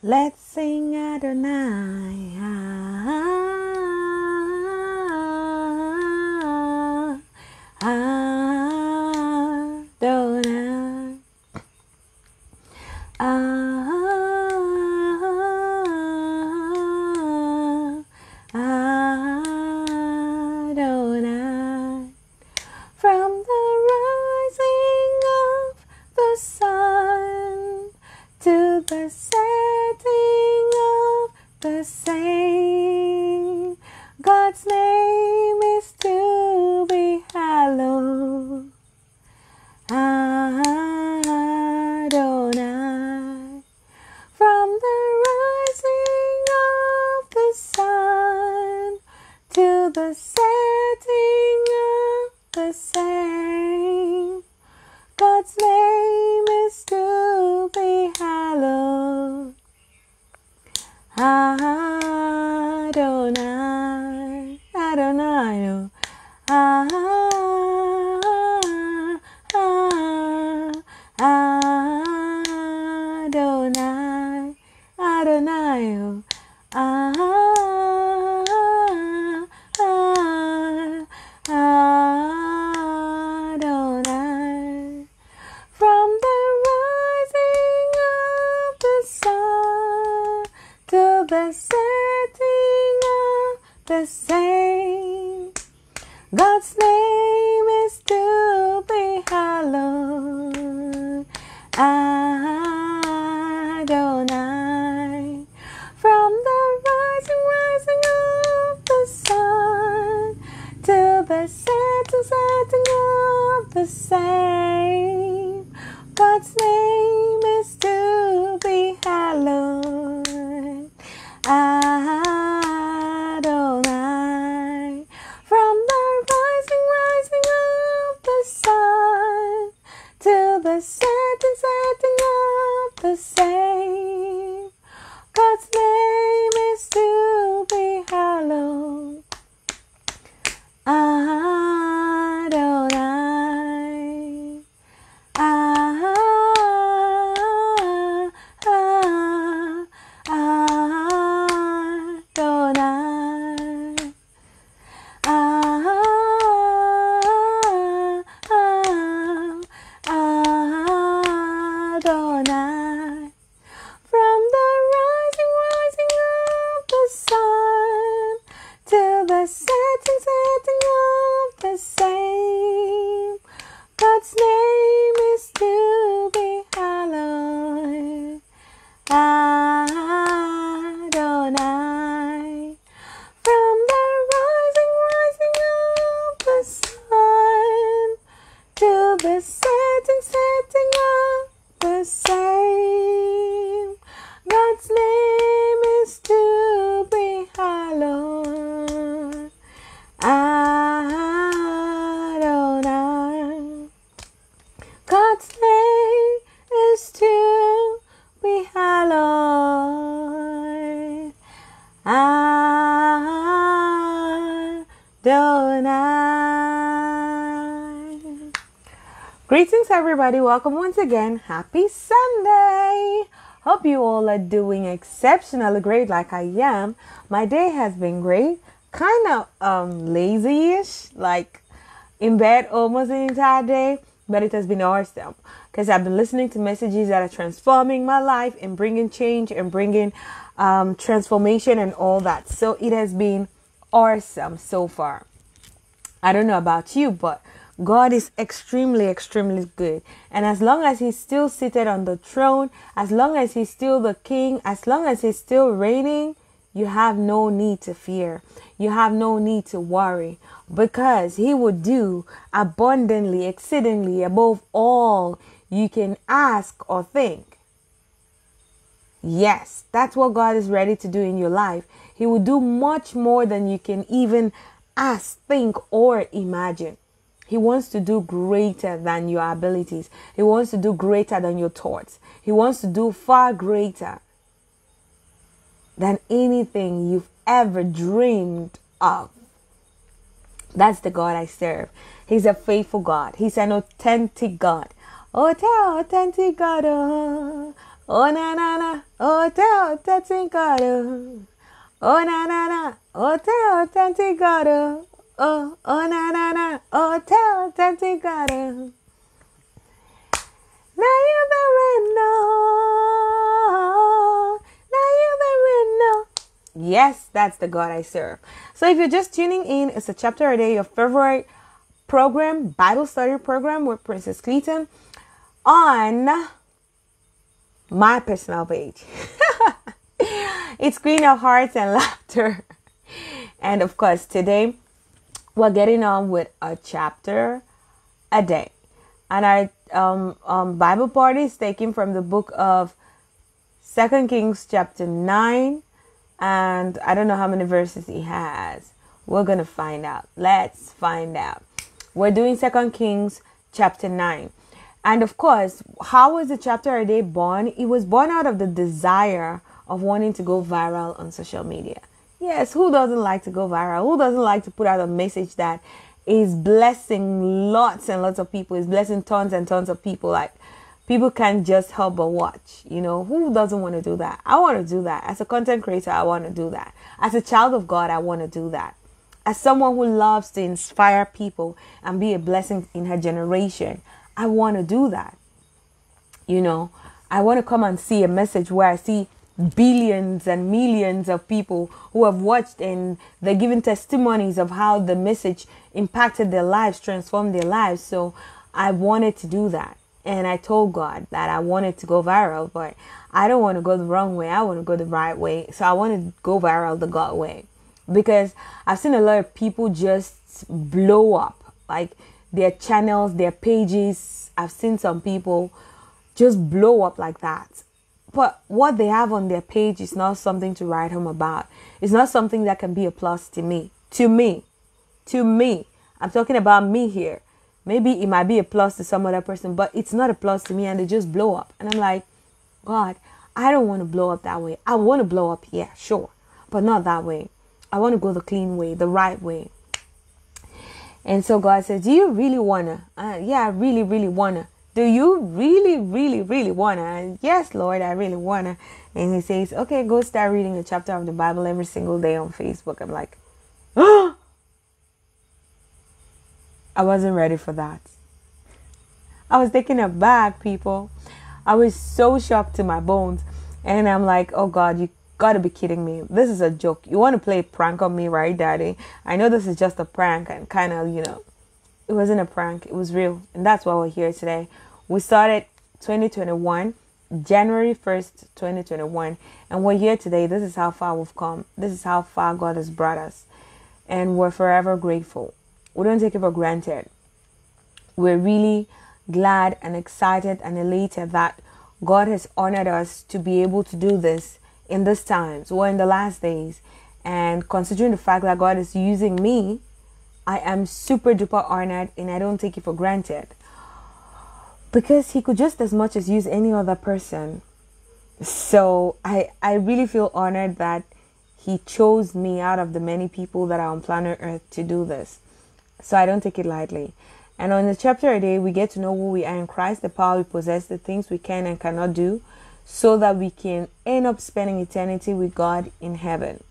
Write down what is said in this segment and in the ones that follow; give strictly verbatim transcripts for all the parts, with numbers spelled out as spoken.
Let's sing Adonai, ah, ah, ah, Adonai, ah, ah, ah, Adonai. From the rising of the sun to the setting of the same, God's name is to be hallowed, Adonai. From the rising of the sun to the setting of the same, God's name is to be hallowed, Adonai, Adonai, ah, ah, ah, Adonai, Adonai, ah, ah, ah, ah, Adonai. From the rising of the sun to the setting of the same, God's name is to be hallowed, Adonai. From the rising, rising of the sun to the setting, setting of the same, God's name is to be hallowed, Adonai. From the rising, rising of the sun to the setting, setting of the same, God's name is to be hallowed, Adonai. Ah, ah, ah, Adonai. Ah, ah, ah, Adonai. From the rising, rising of the sun to the setting, setting of the same, God's name is to be hallowed, Adonai. From the rising, rising of the sun to the setting, setting of the same, God's name is to be hallowed, Adonai. God's name is to be hallowed, Adonai. Greetings, everybody. Welcome once again. Happy Sunday. Hope you all are doing exceptionally great like I am. My day has been great. Kind of um, lazy-ish, like in bed almost the entire day, but it has been awesome because I've been listening to messages that are transforming my life and bringing change and bringing um, transformation and all that. So it has been awesome so far. I don't know about you, but God is extremely, extremely good. And as long as he's still seated on the throne, as long as he's still the king, as long as he's still reigning, you have no need to fear. You have no need to worry, because he will do abundantly, exceedingly, above all you can ask or think. Yes, that's what God is ready to do in your life. He will do much more than you can even ask, think, or imagine. He wants to do greater than your abilities. He wants to do greater than your thoughts. He wants to do far greater than anything you've ever dreamed of. That's the God I serve. He's a faithful God. He's an authentic God. Authentic God. Oh, Oh na na na, oh te o te tinkaro. Oh na na na, oh te o te tinkaro. Oh oh na na na, oh te o te tinkaro. Now you better know. Now you better know. Yes, that's the God I serve. So if you're just tuning in, it's a chapter a day, your favorite program, Bible study program with Princess Clitin on my personal page. It's Queen of Hearts and Laughter. And of course, today we're getting on with a chapter a day. And our um, um, Bible party is taken from the book of Second Kings chapter nine. And I don't know how many verses he has. We're going to find out. Let's find out. We're doing Second Kings chapter nine. And of course, how was the chapter a day born? It was born out of the desire of wanting to go viral on social media. Yes, who doesn't like to go viral? Who doesn't like to put out a message that is blessing lots and lots of people, is blessing tons and tons of people? Like, people can't just help but watch. You know, who doesn't want to do that? I want to do that. As a content creator, I want to do that. As a child of God, I want to do that. As someone who loves to inspire people and be a blessing in her generation, I want to do that. You know, I want to come and see a message where I see billions and millions of people who have watched and they're giving testimonies of how the message impacted their lives, transformed their lives. So I wanted to do that. And I told God that I wanted to go viral, but I don't want to go the wrong way. I want to go the right way. So I want to go viral the God way, because I've seen a lot of people just blow up, like their channels, their pages. I've seen some people just blow up like that. But what they have on their page is not something to write home about. It's not something that can be a plus to me, to me, to me. I'm talking about me here. Maybe it might be a plus to some other person, but it's not a plus to me, and they just blow up. And I'm like, God, I don't want to blow up that way. I want to blow up, yeah, sure, but not that way. I want to go the clean way, the right way. And so God said, do you really want to? Uh, yeah, I really, really want to. Do you really, really, really want to? And yes, Lord, I really want to. And he says, okay, go start reading a chapter of the Bible every single day on Facebook. I'm like, oh! I wasn't ready for that. I was taken aback, people. I was so shocked to my bones. And I'm like, oh God, you gotta be kidding me. This is a joke. You want to play a prank on me, right, Daddy? I know this is just a prank, and kind of, you know, it wasn't a prank. It was real. And that's why we're here today. We started twenty twenty-one, January first, twenty twenty-one. And we're here today. This is how far we've come. This is how far God has brought us. And we're forever grateful. We don't take it for granted. We're really glad and excited and elated that God has honored us to be able to do this in these times. We're in the last days. And considering the fact that God is using me, I am super duper honored, and I don't take it for granted. Because he could just as much as use any other person. So I, I really feel honored that he chose me out of the many people that are on planet Earth to do this. So I don't take it lightly. And on the chapter a day, we get to know who we are in Christ, the power we possess, the things we can and cannot do, so that we can end up spending eternity with God in heaven.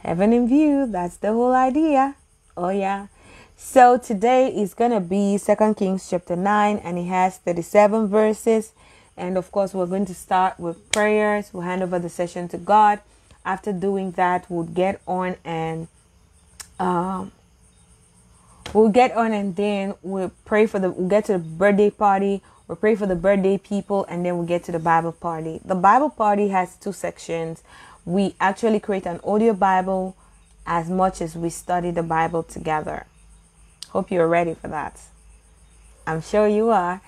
Heaven in view, that's the whole idea. Oh yeah. So today is going to be Second Kings chapter nine, and it has thirty-seven verses. And of course, we're going to start with prayers. We'll hand over the session to God. After doing that, we'll get on and... um. We'll get on, and then we'll pray for the, we'll get to the birthday party. We'll pray for the birthday people, and then we'll get to the Bible party. The Bible party has two sections. We actually create an audio Bible as much as we study the Bible together. Hope you're ready for that. I'm sure you are.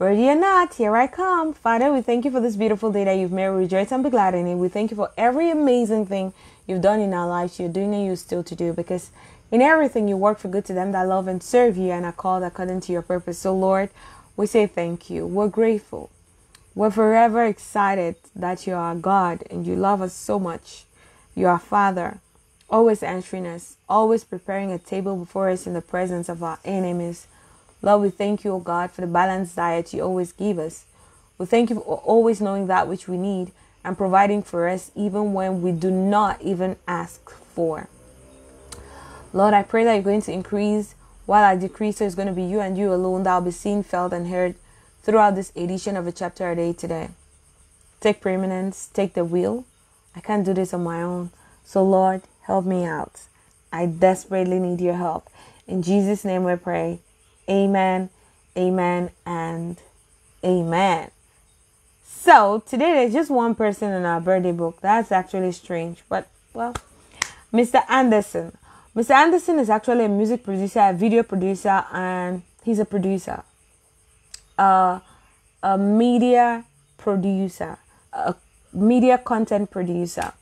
Ready or not, here I come. Father, we thank you for this beautiful day that you've made. We rejoice and be glad in it. We thank you for every amazing thing you've done in our lives. You're doing and you're still to do, because in everything, you work for good to them that love and serve you and are called according to your purpose. So, Lord, we say thank you. We're grateful. We're forever excited that you are God and you love us so much. You are Father, always answering us, always preparing a table before us in the presence of our enemies. Lord, we thank you, O God, for the balanced diet you always give us. We thank you for always knowing that which we need and providing for us even when we do not even ask for. Lord, I pray that you're going to increase while I decrease. So it's going to be you and you alone that will be seen, felt, and heard throughout this edition of A Chapter a Day today. Take preeminence, take the wheel. I can't do this on my own. So Lord, help me out. I desperately need your help. In Jesus' name we pray. Amen, amen, and amen. So today there's just one person in our birthday book. That's actually strange, but well, Mister Anderson. Mister Anderson is actually a music producer, a video producer, and he's a producer. Uh, a media producer, a media content producer.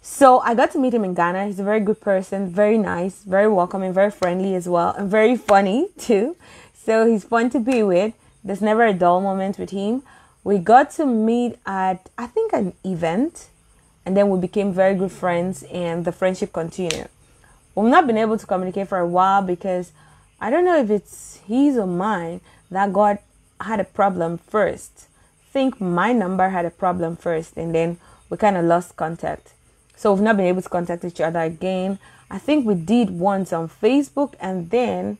So I got to meet him in Ghana. He's a very good person, very nice, very welcoming, very friendly as well, and very funny too. So he's fun to be with. There's never a dull moment with him. We got to meet at, I think, an event, and then we became very good friends, and the friendship continued. We've not been able to communicate for a while because I don't know if it's his or mine that God had a problem first. I think my number had a problem first, and then we kind of lost contact. So we've not been able to contact each other again. I think we did once on Facebook, and then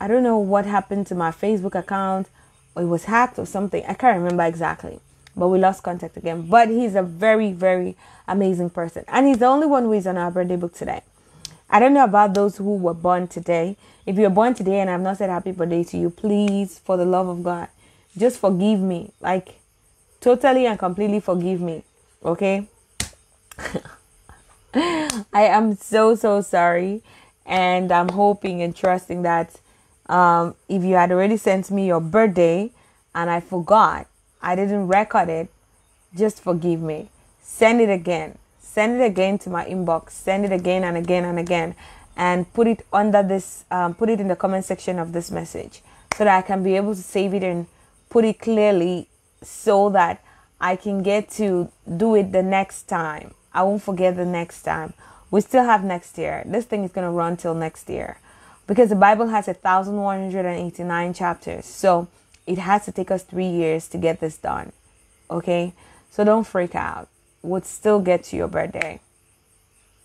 I don't know what happened to my Facebook account. It was hacked or something. I can't remember exactly. But we lost contact again. But he's a very, very amazing person. And he's the only one who is on our birthday book today. I don't know about those who were born today. If you're born today and I've not said happy birthday to you, please, for the love of God, just forgive me. Like, totally and completely forgive me. Okay? I am so, so sorry. And I'm hoping and trusting that um, if you had already sent me your birthday and I forgot, I didn't record it, just forgive me. Send it again. Send it again to my inbox. Send it again and again and again. And put it under this, um, put it in the comment section of this message so that I can be able to save it and put it clearly so that I can get to do it the next time. I won't forget the next time. We still have next year. This thing is going to run till next year. Because the Bible has one thousand one hundred eighty-nine chapters. So it has to take us three years to get this done. Okay? So don't freak out. We'll still get to your birthday.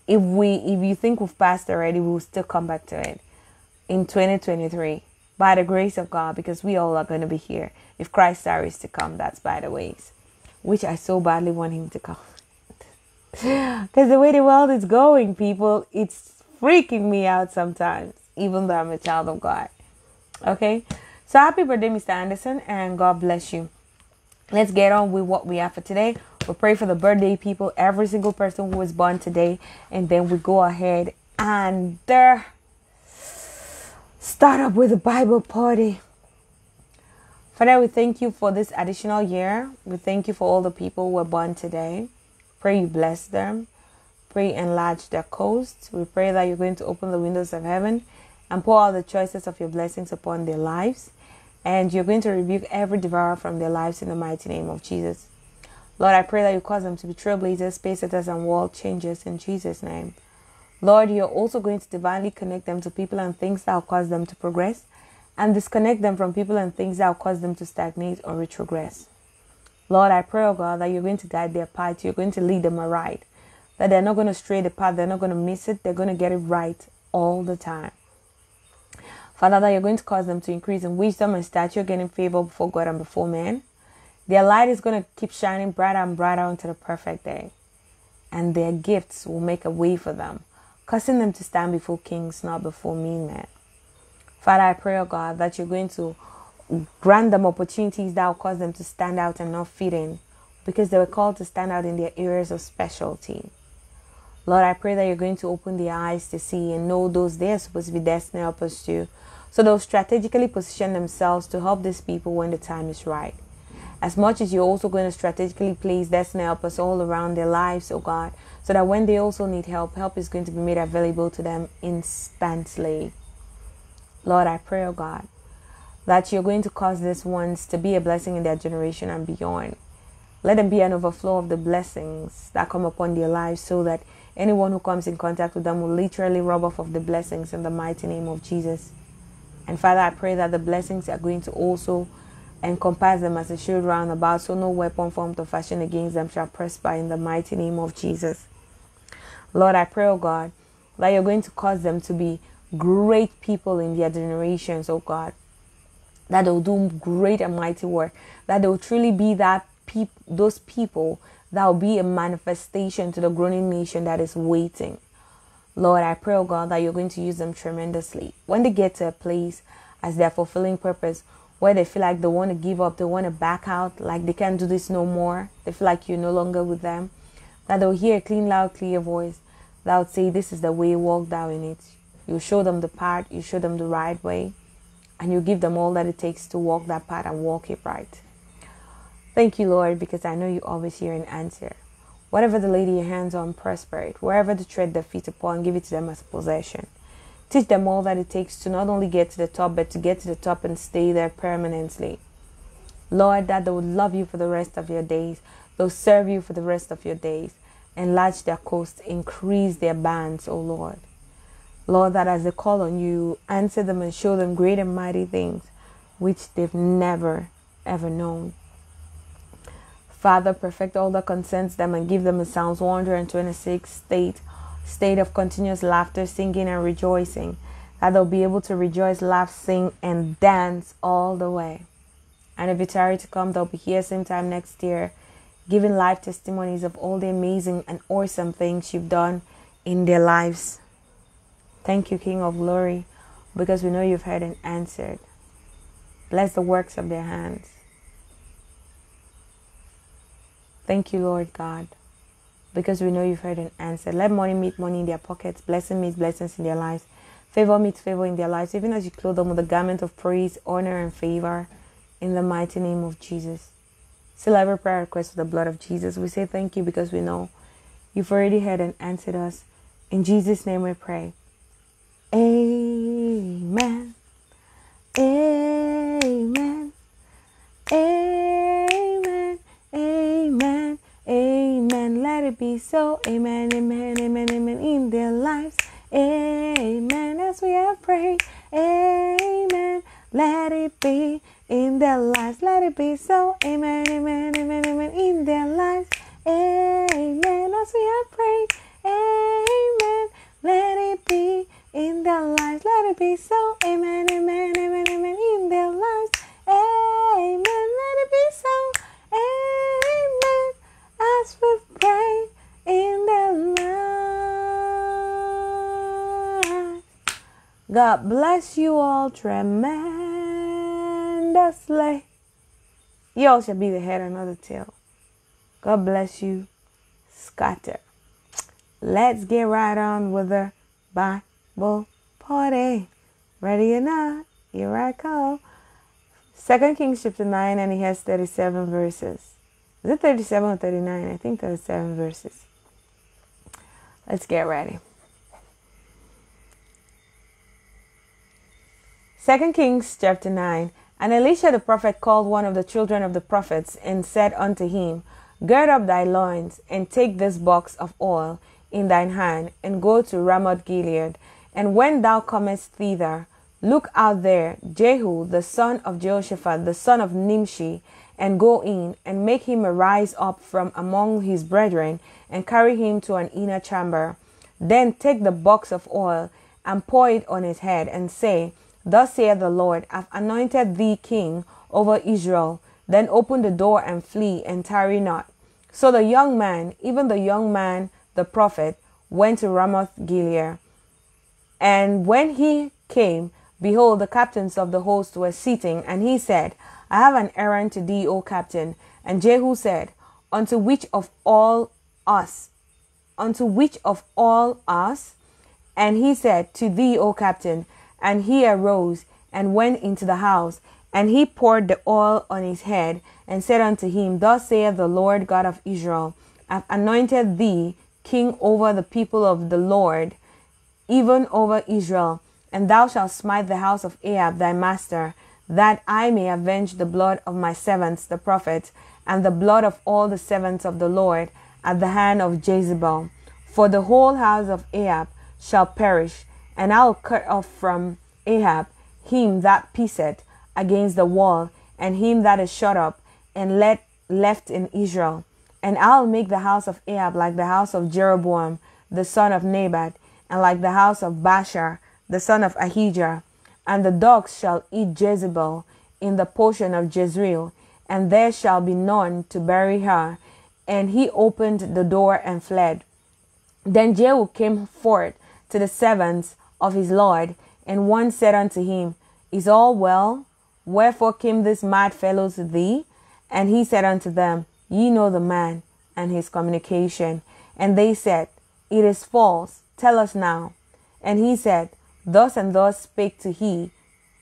If we, if you think we've passed already, we'll still come back to it in twenty twenty-three. By the grace of God. Because we all are going to be here. If Christ star is to come, that's by the ways. Which I so badly want him to come. Because the way the world is going, people, it's freaking me out sometimes, even though I'm a child of God. Okay? So happy birthday, Mister Anderson, and God bless you. Let's get on with what we have for today. We pray for the birthday people, every single person who was born today, and then we go ahead and uh, start up with the Bible party. Father, we thank you for this additional year. We thank you for all the people who were born today. Pray you bless them. Pray enlarge their coast. We pray that you're going to open the windows of heaven and pour out the choices of your blessings upon their lives. And you're going to rebuke every devourer from their lives in the mighty name of Jesus. Lord, I pray that you cause them to be trailblazers, pacesetters, and world changers in Jesus' name. Lord, you're also going to divinely connect them to people and things that will cause them to progress, and disconnect them from people and things that will cause them to stagnate or retrogress. Lord, I pray, oh God, that you're going to guide their path. You're going to lead them aright. That they're not going to stray the path. They're not going to miss it. They're going to get it right all the time. Father, that you're going to cause them to increase in wisdom and stature, getting favor before God and before man. Their light is going to keep shining brighter and brighter until the perfect day. And their gifts will make a way for them, causing them to stand before kings, not before mean men. Father, I pray, oh God, that you're going to grant them opportunities that will cause them to stand out and not fit in, because they were called to stand out in their areas of specialty. Lord, I pray that you're going to open their eyes to see and know those they are supposed to be destined to help us to, so they'll strategically position themselves to help these people when the time is right. As much as you're also going to strategically place destined help us all around their lives, oh God, so that when they also need help, help is going to be made available to them instantly. Lord, I pray, oh God, that you're going to cause these ones to be a blessing in their generation and beyond. Let them be an overflow of the blessings that come upon their lives, so that anyone who comes in contact with them will literally rub off of the blessings in the mighty name of Jesus. And Father, I pray that the blessings are going to also encompass them as a shield round about, so no weapon formed or fashioned against them shall prosper in the mighty name of Jesus. Lord, I pray, oh God, that you're going to cause them to be great people in their generations, oh God, that they'll do great and mighty work, that they'll truly be that peop those people that will be a manifestation to the groaning nation that is waiting. Lord, I pray, oh God, that you're going to use them tremendously. When they get to a place as their fulfilling purpose, where they feel like they want to give up, they want to back out, like they can't do this no more, they feel like you're no longer with them, that they'll hear a clean, loud, clear voice that would say, this is the way, walk thou in it. You show them the path, you show them the right way, and you give them all that it takes to walk that path and walk it right. Thank you, Lord, because I know you always hear and answer. Whatever the lady your hands on, prosper it. Wherever to tread their feet upon, give it to them as possession. Teach them all that it takes to not only get to the top, but to get to the top and stay there permanently. Lord, that they would love you for the rest of your days. They'll serve you for the rest of your days. Enlarge their coasts, increase their bands, O Lord. Lord, that as they call on you, answer them and show them great and mighty things which they've never, ever known. Father, perfect all that concerns them and give them a Psalms one hundred twenty-six state, state of continuous laughter, singing and rejoicing, that they'll be able to rejoice, laugh, sing, and dance all the way. And if it's tarry to come, they'll be here same time next year, giving live testimonies of all the amazing and awesome things you've done in their lives. Thank you, King of Glory, because we know you've heard and answered. Bless the works of their hands. Thank you, Lord God, because we know you've heard and answered. Let money meet money in their pockets, blessing meet blessings in their lives, favor meet favor in their lives, even as you clothe them with a garment of praise, honor, and favor in the mighty name of Jesus. Still, every prayer request with the blood of Jesus. We say thank you because we know you've already heard and answered us. In Jesus' name we pray. Amen. Amen. Amen. Amen. Amen. Let it be so. Amen. Amen. Amen. Amen. In their lives. Amen. As we have prayed. Amen. Let it be in their lives. Let it be so. Amen. Amen. Amen. Amen. In their lives. Amen. As we have prayed. Amen. Let it be in their lives. Let it be so. Amen. Amen. Amen. Amen. In their lives. Amen. Let it be so. Amen. As we pray in their lives. God bless you all tremendously. You all shall be the head and not the tail. God bless you, scatter. Let's get right on with the Bible party. Ready or not, here I come. Second Kings chapter nine, and it has thirty-seven verses. Is it thirty-seven or thirty-nine? I think thirty-seven verses. Let's get ready. Second Kings chapter nine. And Elisha the prophet called one of the children of the prophets and said unto him, Gird up thy loins, and take this box of oil in thine hand, and go to Ramoth Gilead. And when thou comest thither, look out there Jehu the son of Jehoshaphat, the son of Nimshi, and go in, and make him arise up from among his brethren, and carry him to an inner chamber. Then take the box of oil, and pour it on his head, and say, Thus saith the Lord, I have anointed thee king over Israel. Then open the door and flee, and tarry not. So the young man, even the young man, the prophet, went to Ramoth Gilead. And when he came, behold, the captains of the host were sitting. And he said, I have an errand to thee, O captain. And Jehu said, Unto which of all us? Unto which of all us? And he said, To thee, O captain. And he arose and went into the house, and he poured the oil on his head, and said unto him, Thus saith the Lord God of Israel, I have anointed thee king over the people of the Lord, even over Israel, and thou shalt smite the house of Ahab thy master, that I may avenge the blood of my servants the prophets, and the blood of all the servants of the Lord, at the hand of Jezebel. For the whole house of Ahab shall perish, and I will cut off from Ahab him that pisseth against the wall, and him that is shut up and let left in Israel. And I'll make the house of Ahab like the house of Jeroboam, the son of Nebat, and like the house of Baasha, the son of Ahijah. And the dogs shall eat Jezebel in the portion of Jezreel, and there shall be none to bury her. And he opened the door and fled. Then Jehu came forth to the servants of his lord, and one said unto him, Is all well? Wherefore came this mad fellow to thee? And he said unto them, Ye know the man and his communication. And they said, It is false. Tell us now. And he said, Thus and thus spake to he,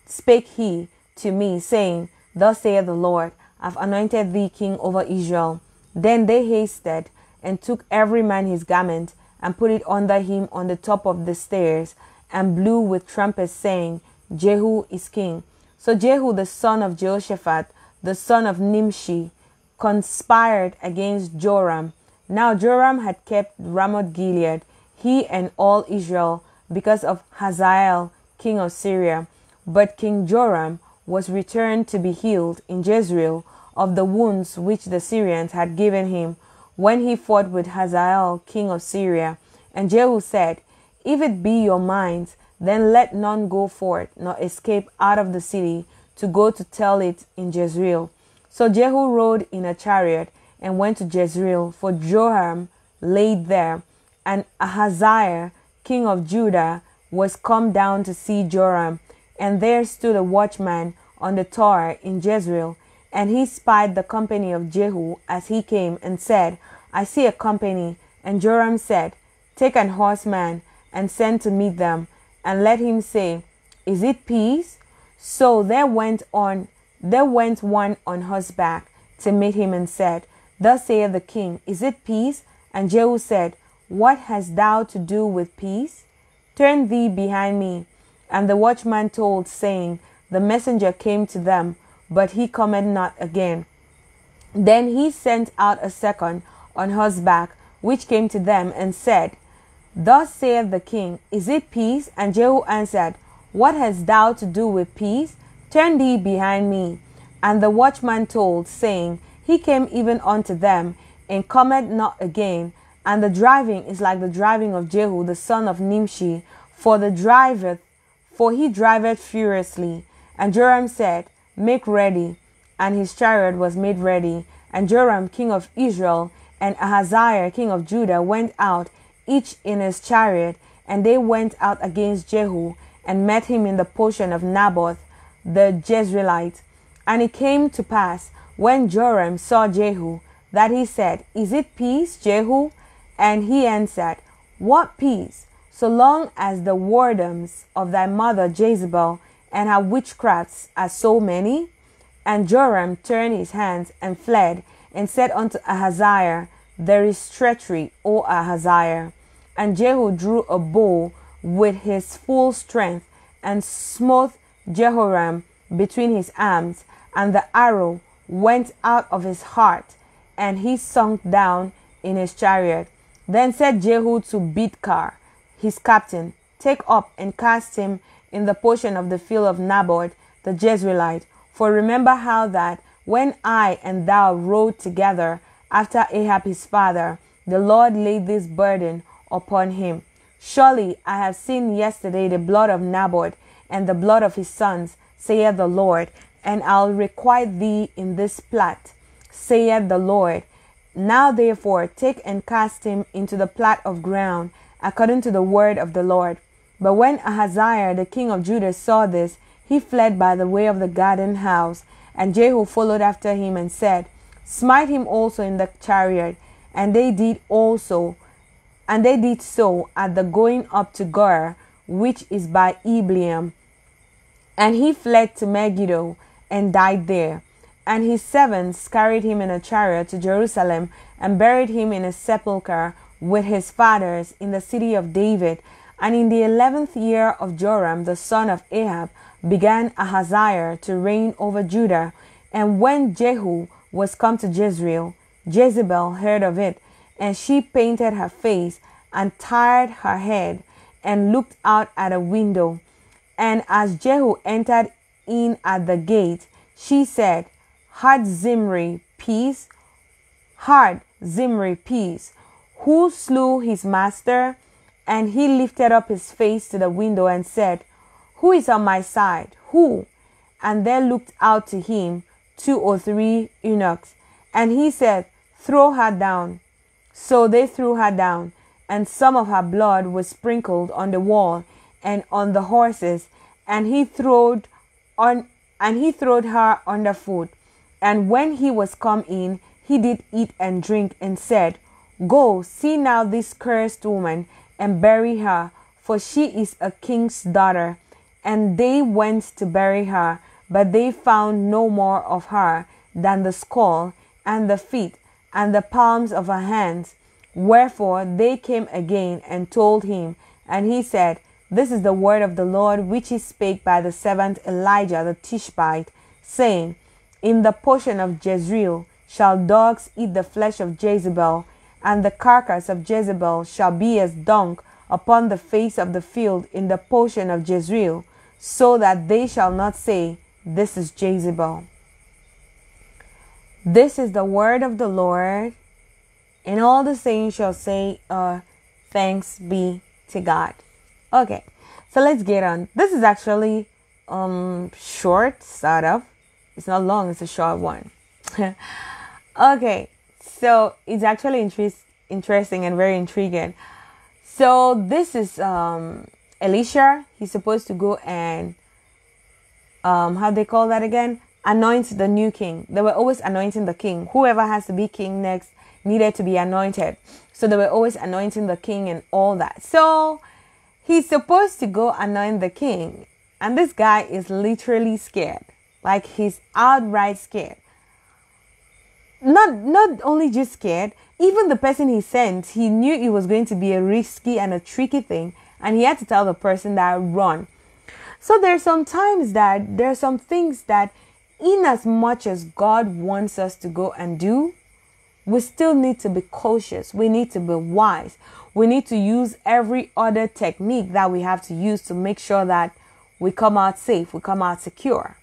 spake he to me, saying, Thus saith the Lord, I've anointed thee king over Israel. Then they hasted and took every man his garment and put it under him on the top of the stairs, and blew with trumpets, saying, Jehu is king. So Jehu, the son of Jehoshaphat, the son of Nimshi, conspired against Joram. Now Joram had kept Ramoth Gilead, he and all Israel, because of Hazael, king of Syria. But King Joram was returned to be healed in Jezreel of the wounds which the Syrians had given him, when he fought with Hazael, king of Syria. And Jehu said, If it be your mind, then let none go forth, nor escape out of the city, to go to tell it in Jezreel. So Jehu rode in a chariot, and went to Jezreel, for Joram laid there. And Ahaziah, king of Judah, was come down to see Joram. And there stood a watchman on the tower in Jezreel, and he spied the company of Jehu as he came, and said, I see a company. And Joram said, Take an horseman, and send to meet them, and let him say, Is it peace? So there went on, there went one on horseback to meet him, and said, Thus saith the king, Is it peace? And Jehu said, What hast thou to do with peace? Turn thee behind me. And the watchman told, saying, The messenger came to them, but he cometh not again. Then he sent out a second on horseback, which came to them, and said, Thus saith the king, Is it peace? And Jehu answered, What hast thou to do with peace? Turn thee behind me. And the watchman told, saying, He came even unto them, and cometh not again. And the driving is like the driving of Jehu, the son of Nimshi, for the driveth, for he driveth furiously. And Joram said, Make ready. And his chariot was made ready. And Joram, king of Israel, and Ahaziah, king of Judah, went out, each in his chariot. And they went out against Jehu, and met him in the portion of Naboth, the Jezreelite. And it came to pass, when Joram saw Jehu, that he said, Is it peace, Jehu? And he answered, What peace? So long as the whoredoms of thy mother Jezebel and her witchcrafts are so many? And Joram turned his hands and fled, and said unto Ahaziah, There is treachery, O Ahaziah. And Jehu drew a bow with his full strength, and smote Jehoram between his arms, and the arrow went out of his heart, and he sunk down in his chariot. Then said Jehu to Bidkar, his captain, Take up and cast him in the portion of the field of Naboth the Jezreelite. For remember how that, when I and thou rode together after Ahab his father, the Lord laid this burden upon him. Surely I have seen yesterday the blood of Naboth and the blood of his sons, saith the Lord, and I'll requite thee in this plat, saith the Lord. Now therefore take and cast him into the plat of ground, according to the word of the Lord. But when Ahaziah the king of Judah saw this, he fled by the way of the garden house. And Jehu followed after him, and said, Smite him also in the chariot. And they did also, and they did so at the going up to Gur, which is by Ibleam. And he fled to Megiddo, and died there. And his servants carried him in a chariot to Jerusalem, and buried him in a sepulchre with his fathers in the city of David. And in the eleventh year of Joram the son of Ahab began Ahaziah to reign over Judah. And when Jehu was come to Jezreel, Jezebel heard of it, and she painted her face, and tied her head, and looked out at a window. And as Jehu entered in at the gate, She said, Had Zimri peace? Had Zimri peace? Who slew his master? And he lifted up his face to the window and said, Who is on my side? Who? And there looked out to him two or three eunuchs. And he said, Throw her down. So they threw her down, and some of her blood was sprinkled on the wall and on the horses, and he throwed on and he throwed her underfoot. And when he was come in, he did eat and drink, and said, Go, see now this cursed woman, and bury her, for she is a king's daughter. And they went to bury her, but they found no more of her than the skull, and the feet, and the palms of her hands. Wherefore they came again and told him, and he said, This is the word of the Lord, which he spake by the servant Elijah the Tishbite, saying, In the portion of Jezreel shall dogs eat the flesh of Jezebel, and the carcass of Jezebel shall be as dung upon the face of the field in the portion of Jezreel, so that they shall not say, This is Jezebel. This is the word of the Lord, and all the saints shall say, uh, Thanks be to God. Okay, so let's get on. This is actually um short, sort of. It's not long, it's a short one. Okay. So it's actually interest, interesting and very intriguing. So this is um, Elisha. He's supposed to go and, um, how they call that again? Anoint the new king. They were always anointing the king. Whoever has to be king next needed to be anointed. So they were always anointing the king and all that. So he's supposed to go anoint the king. And this guy is literally scared. Like, he's outright scared. Not not only just scared, even the person he sent, he knew it was going to be a risky and a tricky thing, and he had to tell the person that run. So there's some times that there are some things that, in as much as God wants us to go and do, we still need to be cautious. We need to be wise. We need to use every other technique that we have to use to make sure that we come out safe, we come out secure.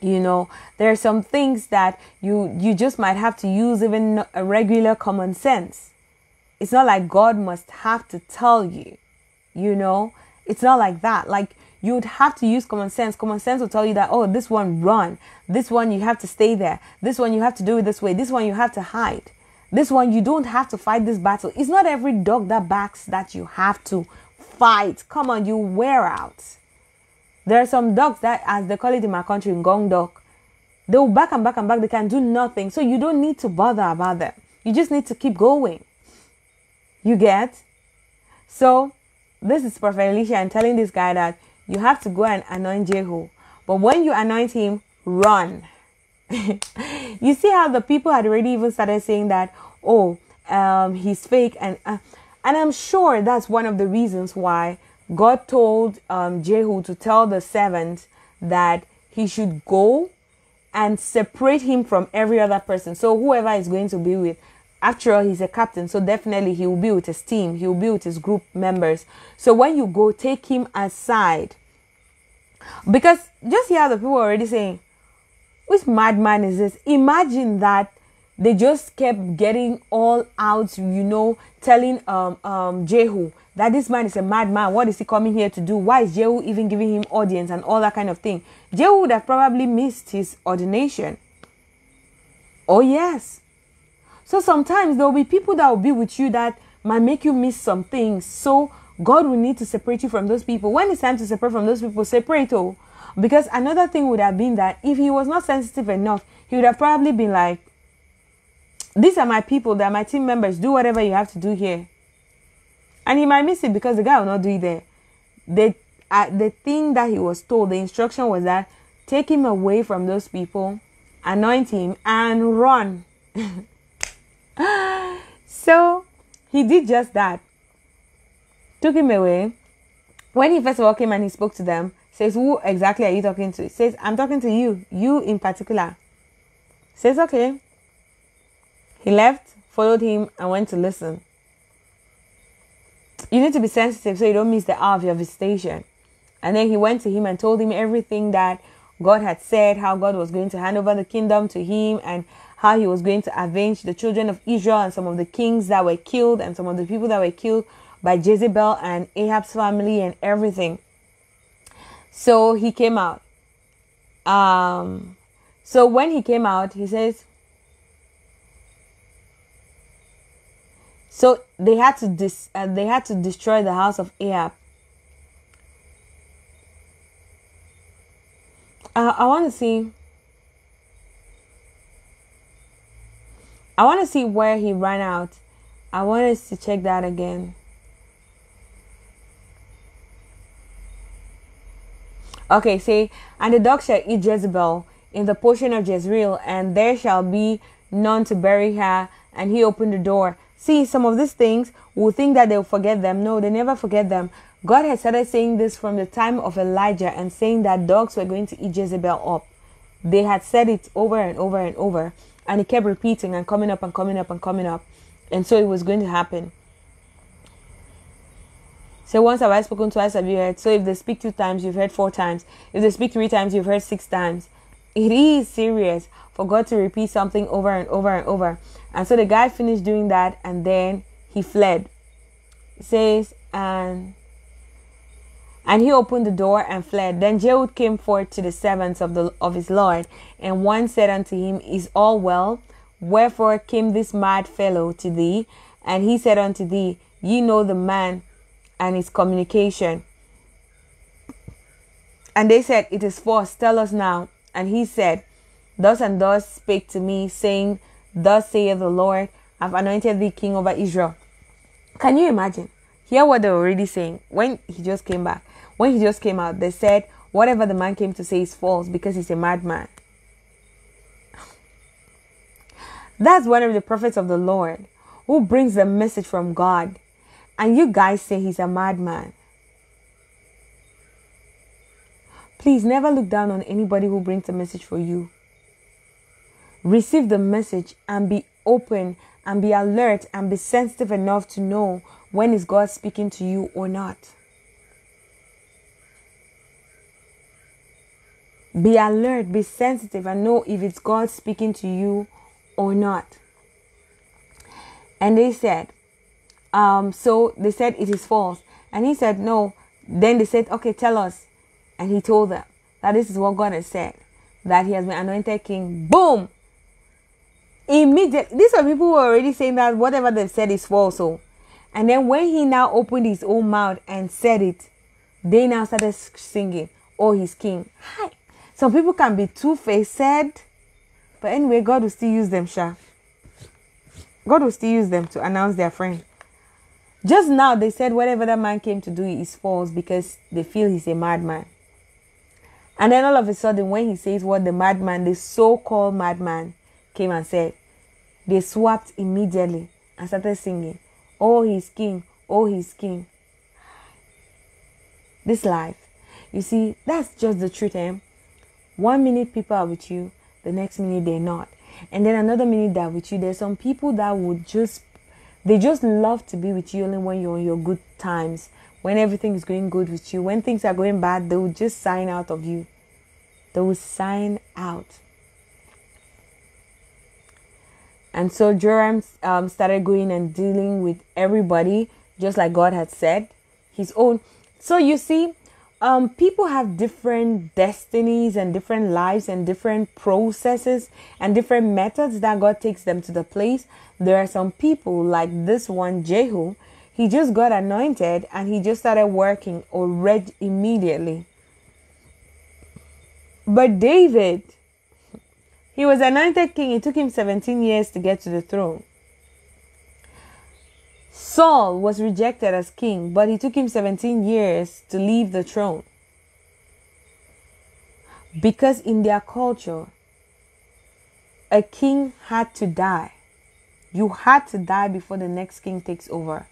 You know, there are some things that you you just might have to use even a regular common sense. It's not like God must have to tell you, you know. It's not like that. Like, you would have to use common sense. Common sense will tell you that, oh, this one run. This one you have to stay there. This one you have to do it this way. This one you have to hide. This one you don't have to fight this battle. It's not every dog that barks that you have to fight. Come on, you wear out. There are some dogs that, as they call it in my country, ngong dog, they will back and back and back. They can do nothing. So you don't need to bother about them. You just need to keep going. You get? So this is Prophet Elisha and telling this guy that you have to go and anoint Jehu. But when you anoint him, run. You see how the people had already even started saying that, oh, um, he's fake. And, uh, and I'm sure that's one of the reasons why God told um, Jehu to tell the servant that he should go and separate him from every other person. So whoever is going to be with, after all, he's a captain. So definitely he will be with his team. He will be with his group members. So when you go, take him aside. Because just hear the people already saying, which madman is this? Imagine that they just kept getting all out, you know, telling um, um, Jehu that this man is a madman. What is he coming here to do? Why is Jehu even giving him audience and all that kind of thing? Jehu would have probably missed his ordination. Oh, yes. So sometimes there will be people that will be with you that might make you miss some things. So God will need to separate you from those people. When it's time to separate from those people, separate. Oh, because another thing would have been that if he was not sensitive enough, he would have probably been like, these are my people, they're my team members, do whatever you have to do here. And he might miss it because the guy will not do it there. The, uh, the thing that he was told, the instruction was that take him away from those people, anoint him, and run. So he did just that. Took him away. When he first of all came and he spoke to them, says, who exactly are you talking to? Says, I'm talking to you, you in particular. Says, okay. He left, followed him, and went to listen. You need to be sensitive so you don't miss the hour of your visitation. And then he went to him and told him everything that God had said, how God was going to hand over the kingdom to him, and how he was going to avenge the children of Israel and some of the kings that were killed and some of the people that were killed by Jezebel and Ahab's family and everything. So he came out. Um, so when he came out, he says, so they had to dis- uh, they had to destroy the house of Ahab. Uh, I want to see. I want to see where he ran out. I want us to check that again. Okay, say, and the dog shall eat Jezebel in the portion of Jezreel, and there shall be none to bury her. And he opened the door. See, some of these things, we'll think that they'll forget them. No, they never forget them. God had started saying this from the time of Elijah and saying that dogs were going to eat Jezebel up. They had said it over and over and over. And it kept repeating and coming up and coming up and coming up. And so it was going to happen. So once have I spoken, twice have you heard. So if they speak two times, you've heard four times. If they speak three times, you've heard six times. It is serious for God to repeat something over and over and over. And so the guy finished doing that, and then he fled. It says, and, and he opened the door and fled. Then Jehu came forth to the servants of, the, of his Lord, and one said unto him, Is all well? Wherefore came this mad fellow to thee? And he said unto thee, Ye know the man and his communication. And they said, It is false, tell us now. And he said, Thus and thus spake to me, saying, Thus saith the Lord, I have anointed thee king over Israel. Can you imagine? Hear what they were already saying. When he just came back, when he just came out, they said, whatever the man came to say is false, because he's a madman. That's one of the prophets of the Lord who brings the message from God. And you guys say he's a madman. Please never look down on anybody who brings a message for you. Receive the message and be open and be alert and be sensitive enough to know when is God speaking to you or not. Be alert, be sensitive, and know if it's God speaking to you or not. And they said, Um, so they said, it is false. And he said, no. Then they said, okay, tell us. And he told them that this is what God has said, that he has been anointed king. Boom! Immediately. These are people who are already saying that whatever they've said is false. So. And then when he now opened his own mouth and said it, they now started singing, oh, he's king. Hi. Some people can be two-faced. But anyway, God will still use them, Sha. God will still use them to announce their friend. Just now, they said whatever that man came to do is false because they feel he's a madman. And then all of a sudden, when he says what the madman, the so-called madman, came and said, they swapped immediately and started singing, oh, he's king, oh, he's king. This life. You see, that's just the truth, eh? One minute people are with you, the next minute they're not. And then another minute they're with you. There's some people that would just They just love to be with you only when you're on your good times, when everything is going good with you. When things are going bad, they will just sign out of you. They will sign out. And so Joram um, started going and dealing with everybody, just like God had said, his own. So you see, um, people have different destinies and different lives and different processes and different methods that God takes them to the place. There are some people like this one, Jehu. He just got anointed and he just started working already immediately. But David, he was anointed king. It took him seventeen years to get to the throne. Saul was rejected as king, but it took him seventeen years to leave the throne. Because in their culture, a king had to die. You had to die before the next king takes over.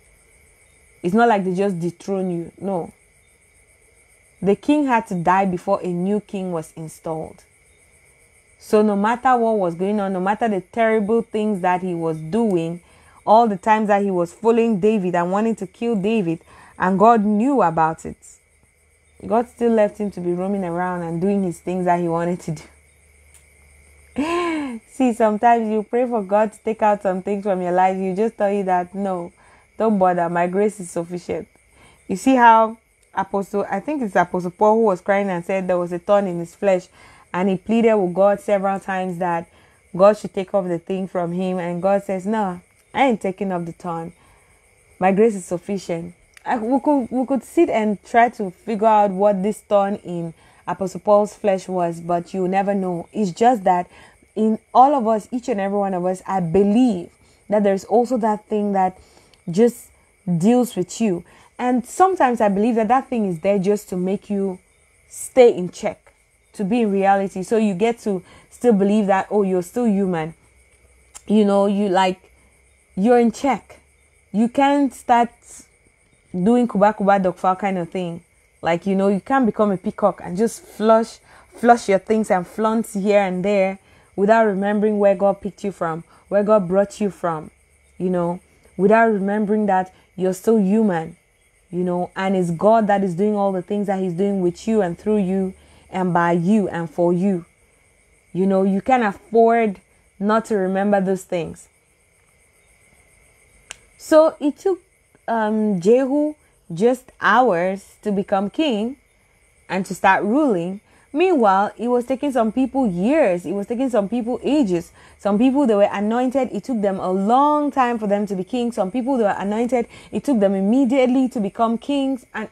It's not like they just dethrone you. No. The king had to die before a new king was installed. So no matter what was going on, no matter the terrible things that he was doing, all the times that he was following David and wanting to kill David, and God knew about it. God still left him to be roaming around and doing his things that he wanted to do. See, sometimes you pray for God to take out some things from your life. You just tell you that, no, don't bother. My grace is sufficient. You see how Apostle, I think it's Apostle Paul who was crying and said there was a thorn in his flesh. And he pleaded with God several times that God should take off the thing from him. And God says, no, I ain't taking off the thorn. My grace is sufficient. I, we could we could sit and try to figure out what this thorn in Apostle Paul's flesh was, but you never know. It's just that in all of us, each and every one of us, I believe that there's also that thing that just deals with you. And sometimes I believe that that thing is there just to make you stay in check, to be in reality. So you get to still believe that, oh, you're still human. You know, you like, you're in check. You can't start doing kuba kuba dogfowl kind of thing. Like, you know, you can't become a peacock and just flush flush your things and flaunt here and there without remembering where God picked you from, where God brought you from, you know, without remembering that you're still human, you know, and it's God that is doing all the things that he's doing with you and through you and by you and for you. You know, you can't afford not to remember those things. So it took Um, Jehu just hours to become king and to start ruling. Meanwhile, it was taking some people years. It was taking some people ages. Some people, they were anointed. It took them a long time for them to be king. Some people, they were anointed. It took them immediately to become kings. And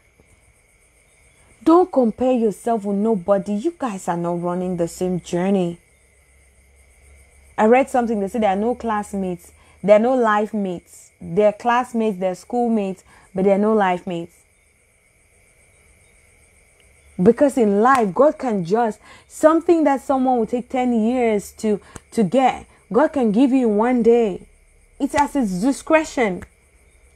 don't compare yourself with nobody. You guys are not running the same journey. I read something. They said there are no classmates. There are no life mates. They're classmates, they're schoolmates, but they're no life mates. Because in life, God can just, something that someone will take ten years to, to get, God can give you in one day. It's at his discretion.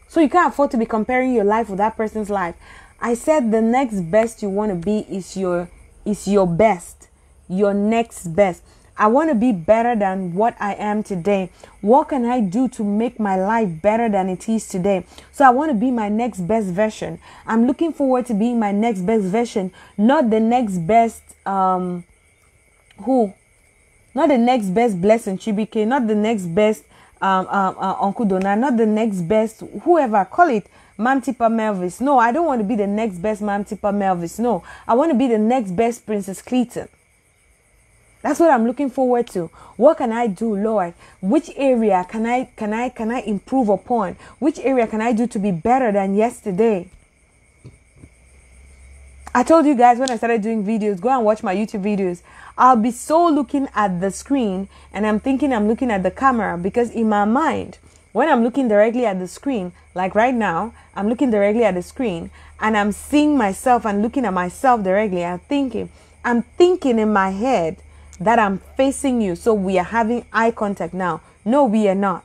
So you can't afford to be comparing your life with that person's life. I said the next best you want to be is your, is your best, your next best. I want to be better than what I am today. What can I do to make my life better than it is today? So I want to be my next best version. I'm looking forward to being my next best version, not the next best um who, not the next best Blessing Chibike, not the next best um, um uh, Uncle Donna, not the next best whoever, call it Mam Tippa Melvis. No, I don't want to be the next best Mam Tippa Melvis. No, I want to be the next best Princess Clitin. That's what I'm looking forward to. What can I do, Lord? Which area can I can I can I improve upon? Which area can I do to be better than yesterday? I told you guys when I started doing videos, go and watch my YouTube videos. I'll be so looking at the screen and I'm thinking I'm looking at the camera, because in my mind, when I'm looking directly at the screen, like right now, I'm looking directly at the screen and I'm seeing myself and looking at myself directly. I'm thinking, I'm thinking in my head that I'm facing you, so we are having eye contact now. No, we are not.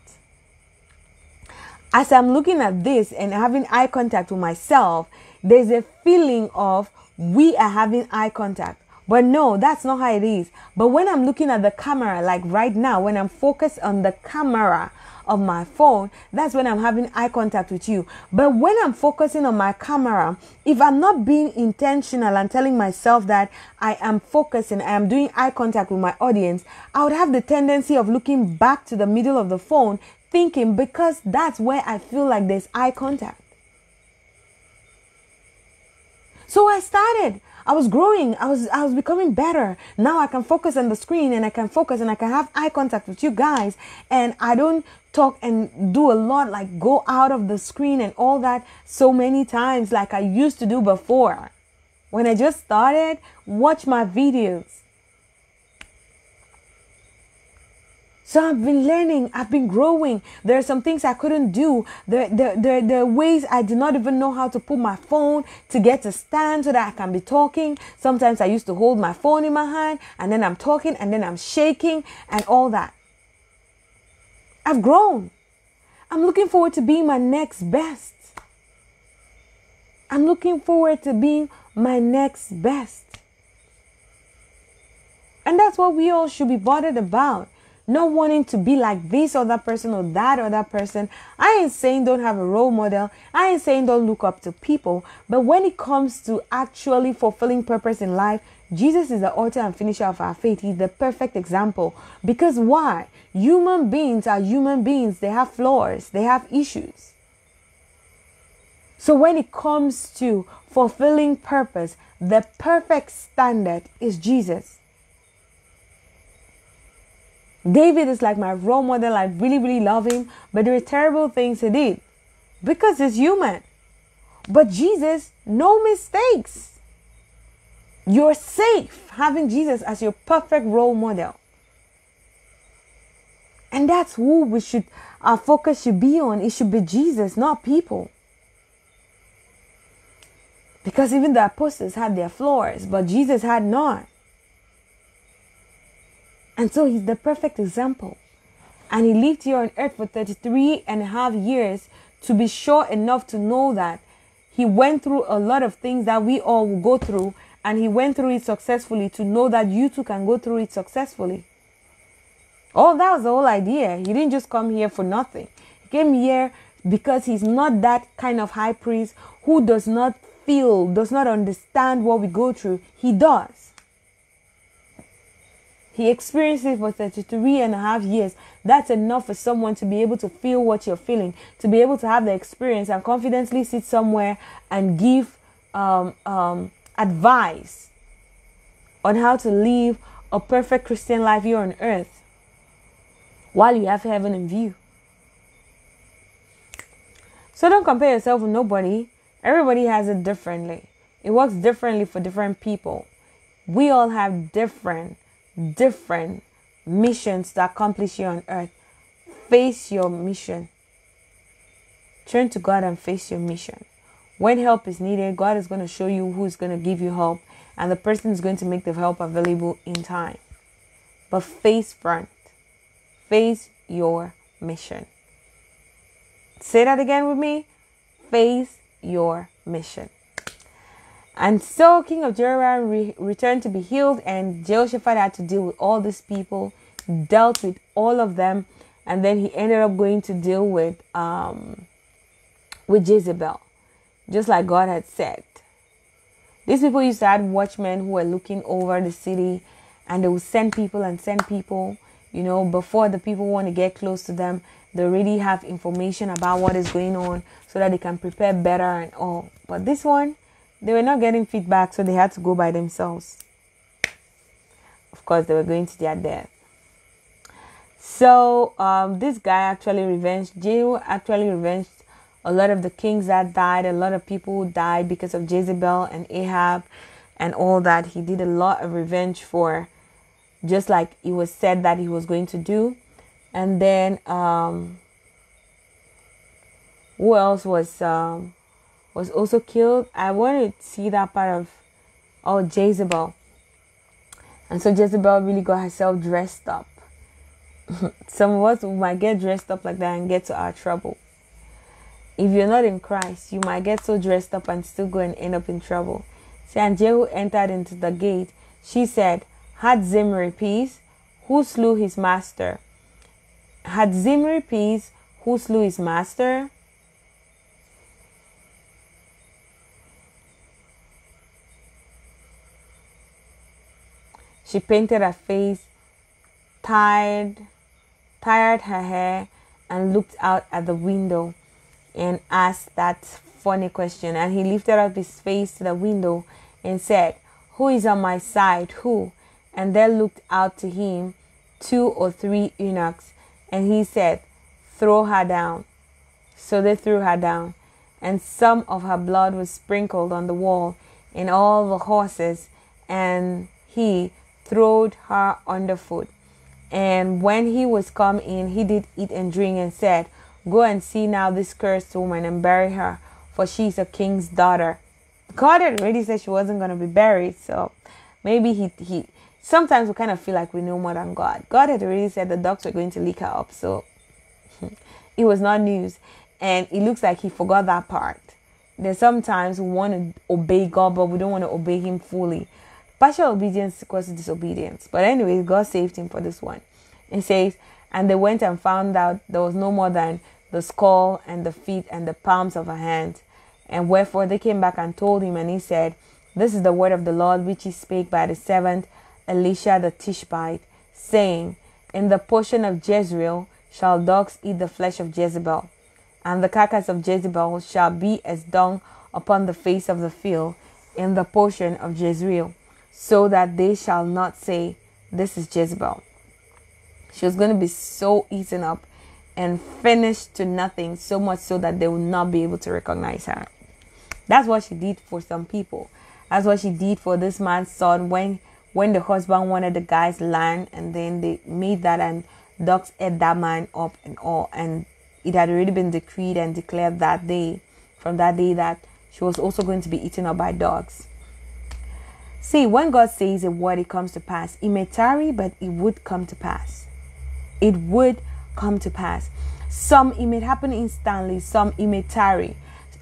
As I'm looking at this and having eye contact with myself, there's a feeling of we are having eye contact. But no, that's not how it is. But when I'm looking at the camera, like right now, when I'm focused on the camera of my phone, that's when I'm having eye contact with you. But when I'm focusing on my camera, if I'm not being intentional and telling myself that I am focusing, I am doing eye contact with my audience, I would have the tendency of looking back to the middle of the phone, thinking, because that's where I feel like there's eye contact. So I started. I was growing. I was I was becoming better. Now I can focus on the screen and I can focus and I can have eye contact with you guys. And I don't talk and do a lot, like go out of the screen and all that so many times like I used to do before. When I just started, watch my videos. So I've been learning, I've been growing. There are some things I couldn't do. There, there, there, there are ways I did not even know how to put my phone to get a stand so that I can be talking. Sometimes I used to hold my phone in my hand and then I'm talking and then I'm shaking and all that. I've grown. I'm looking forward to being my next best. I'm looking forward to being my next best. And that's what we all should be bothered about. not wanting to be like this other person or that other person. I ain't saying don't have a role model. I ain't saying don't look up to people. But when it comes to actually fulfilling purpose in life, Jesus is the author and finisher of our faith. He's the perfect example. Because why? Human beings are human beings. They have flaws. They have issues. So when it comes to fulfilling purpose, the perfect standard is Jesus. David is like my role model. I really, really love him. But there were terrible things he did because he's human. But Jesus, no mistakes. You're safe having Jesus as your perfect role model. And that's who we should, our focus should be on. It should be Jesus, not people. Because even the apostles had their flaws, but Jesus had none. And so he's the perfect example. And he lived here on earth for thirty-three and a half years to be sure enough to know that he went through a lot of things that we all will go through. And he went through it successfully to know that you too can go through it successfully. Oh, that was the whole idea. He didn't just come here for nothing. He came here because he's not that kind of high priest who does not feel, does not understand what we go through. He does. He experienced it for thirty-three and a half years. That's enough for someone to be able to feel what you're feeling, to be able to have the experience and confidently sit somewhere and give um, um, advice on how to live a perfect Christian life here on earth while you have heaven in view. So don't compare yourself with nobody. Everybody has it differently. It works differently for different people. We all have different different missions to accomplish here on earth. Face your mission. Turn to God and face your mission. When help is needed, God is going to show you who is going to give you help, and the person is going to make the help available in time. But face front. Face your mission. Say that again with me. Face your mission. And so King of Joram re returned to be healed, and Jehoshaphat had to deal with all these people, dealt with all of them, and then he ended up going to deal with um, with Jezebel, just like God had said. These people used to have watchmen who were looking over the city, and they would send people and send people, you know, before the people want to get close to them. They already have information about what is going on so that they can prepare better and all. But this one, they were not getting feedback, so they had to go by themselves. Of course, they were going to their death. So um, this guy actually revenged, Jehu actually revenged a lot of the kings that died. A lot of people died because of Jezebel and Ahab and all that. He did a lot of revenge for, just like it was said that he was going to do. And then um, who else was... Um, was also killed. I want to see that part of oh Jezebel. And so Jezebel really got herself dressed up. Some of us might get dressed up like that and get to our trouble. If you're not in Christ, you might get so dressed up and still go and end up in trouble. See, and Jehu entered into the gate. She said, "Had Zimri peace, who slew his master? Had Zimri peace, who slew his master?" She painted her face, tied, tired her hair, and looked out at the window and asked that funny question. And he lifted up his face to the window and said, "Who is on my side? Who?" And there looked out to him two or three eunuchs. And he said, "Throw her down." So they threw her down. And some of her blood was sprinkled on the wall and all the horses. And he throwed her underfoot. And when he was come in, he did eat and drink and said, "Go and see now this cursed woman and bury her, for she is a king's daughter." God had already said she wasn't going to be buried. So maybe he, he, sometimes we kind of feel like we know more than God. God had already said the dogs were going to lick her up. So it was not news. And it looks like he forgot that part. There's sometimes we want to obey God, but we don't want to obey him fully. Partial obedience equals disobedience. But anyway, God saved him for this one. It says, and they went and found out there was no more than the skull and the feet and the palms of her hands. And wherefore they came back and told him, and he said, this is the word of the Lord, which he spake by the servant Elisha the Tishbite, saying, in the portion of Jezreel shall dogs eat the flesh of Jezebel, and the carcass of Jezebel shall be as dung upon the face of the field in the portion of Jezreel, so that they shall not say, this is Jezebel. She was going to be so eaten up and finished to nothing, so much so that they will not be able to recognize her. That's what she did for some people. That's what she did for this man's son when when the husband wanted the guy's land, and then they made that, and dogs ate that man up and all. And it had already been decreed and declared that day, from that day, that she was also going to be eaten up by dogs. See, when God says a word, it comes to pass. It may tarry, but it would come to pass. It would come to pass. Some, it may happen instantly. Some, it may tarry.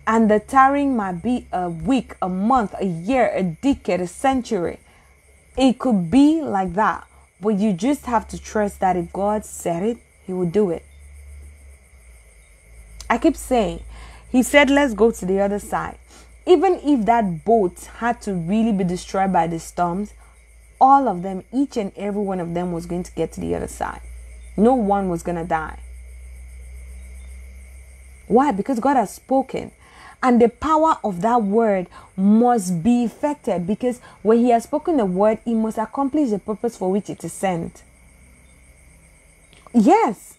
And the tarrying might be a week, a month, a year, a decade, a century. It could be like that. But you just have to trust that if God said it, he will do it. I keep saying, he said, let's go to the other side. Even if that boat had to really be destroyed by the storms, all of them, each and every one of them was going to get to the other side. No one was going to die. Why? Because God has spoken. And the power of that word must be effected, because when he has spoken the word, he must accomplish the purpose for which it is sent. Yes.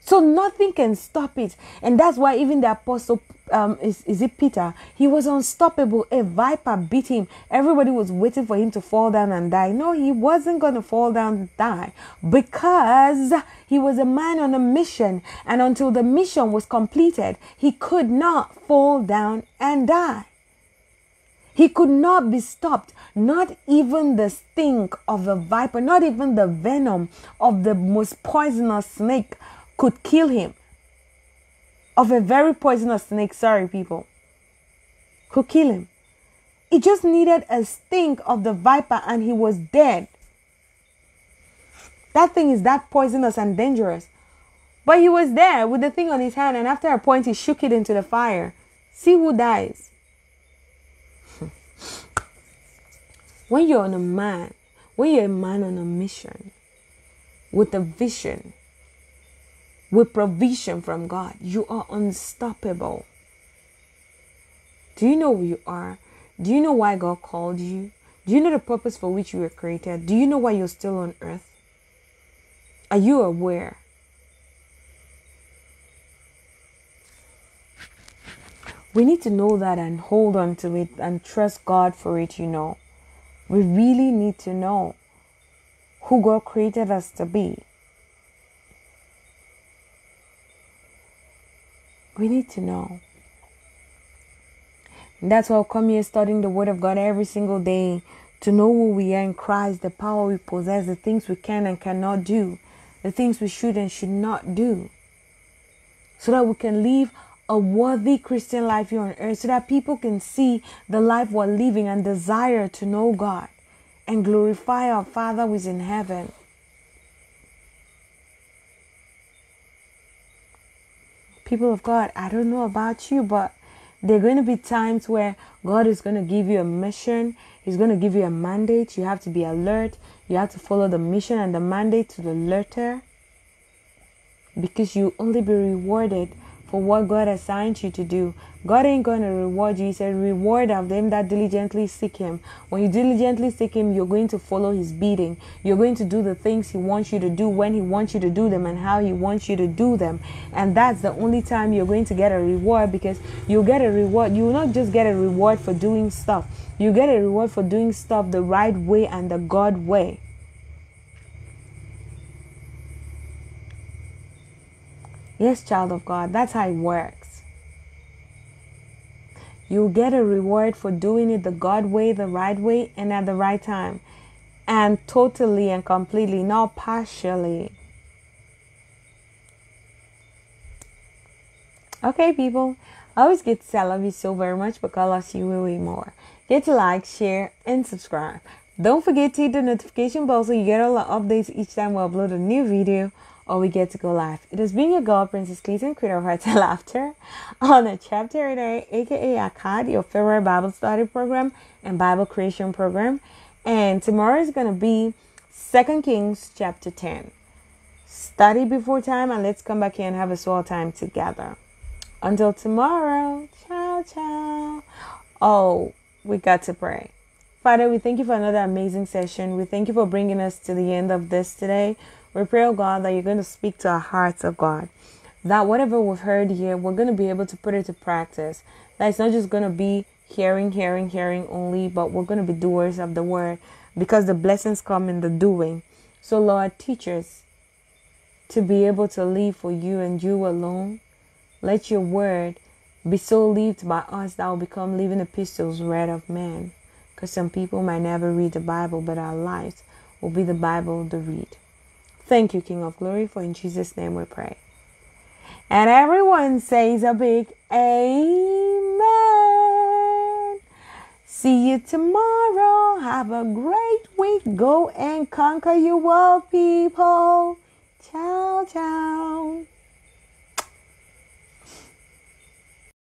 So nothing can stop it. And that's why even the apostle, um, is, is it Peter? He was unstoppable. A viper bit him. Everybody was waiting for him to fall down and die. No, he wasn't going to fall down and die, because he was a man on a mission. And until the mission was completed, he could not fall down and die. He could not be stopped, not even the stink of the viper, not even the venom of the most poisonous snake could kill him. Of a very poisonous snake, sorry people, could kill him. It just needed a sting of the viper and he was dead. That thing is that poisonous and dangerous. But he was there with the thing on his hand, and after a point he shook it into the fire. See who dies. When you're on a man, when you're a man on a mission, with a vision, with provision from God, you are unstoppable. Do you know who you are? Do you know why God called you? Do you know the purpose for which you were created? Do you know why you're still on earth? Are you aware? We need to know that and hold on to it and trust God for it, you know. We really need to know who God created us to be. We need to know. And that's why I'll come here studying the Word of God every single day, to know who we are in Christ, the power we possess, the things we can and cannot do, the things we should and should not do, so that we can live a worthy Christian life here on earth, so that people can see the life we're living and desire to know God and glorify our Father who is in heaven. People of God, I don't know about you, but there are going to be times where God is going to give you a mission. He's going to give you a mandate. You have to be alert. You have to follow the mission and the mandate to the letter, because you'll only be rewarded for what God assigned you to do. God ain't going to reward you. He said, reward of them that diligently seek him. When you diligently seek him, you're going to follow his bidding. You're going to do the things he wants you to do, when he wants you to do them, and how he wants you to do them. And that's the only time you're going to get a reward, because you'll get a reward. You will not just get a reward for doing stuff. You get a reward for doing stuff the right way and the God way. Yes, child of God, that's how it works. You'll get a reward for doing it the God way, the right way, and at the right time. And totally and completely, not partially. Okay, people. I always get to say I love you so very much, but God loves you way, way more. Get to like, share, and subscribe. Don't forget to hit the notification bell so you get all the updates each time we upload a new video or we get to go live. It has been your girl, Princess Clitin, creator of Hearts and Laughter, on a Chapter Reader, aka A C A D, your favorite Bible study program and Bible creation program. And tomorrow is going to be Second Kings chapter ten. Study before time, and let's come back here and have a swell time together. Until tomorrow, ciao, ciao. Oh, we got to pray. Father, we thank you for another amazing session. We thank you for bringing us to the end of this today. We pray, oh God, that you're going to speak to our hearts, oh God. That whatever we've heard here, we're going to be able to put it to practice. That it's not just going to be hearing, hearing, hearing only, but we're going to be doers of the word, because the blessings come in the doing. So, Lord, teach us to be able to live for you and you alone. Let your word be so lived by us that will become living epistles read of men. Because some people might never read the Bible, but our lives will be the Bible to read. Thank you, King of Glory, for in Jesus' name we pray. And everyone says a big amen. See you tomorrow. Have a great week. Go and conquer your world, people. Ciao, ciao.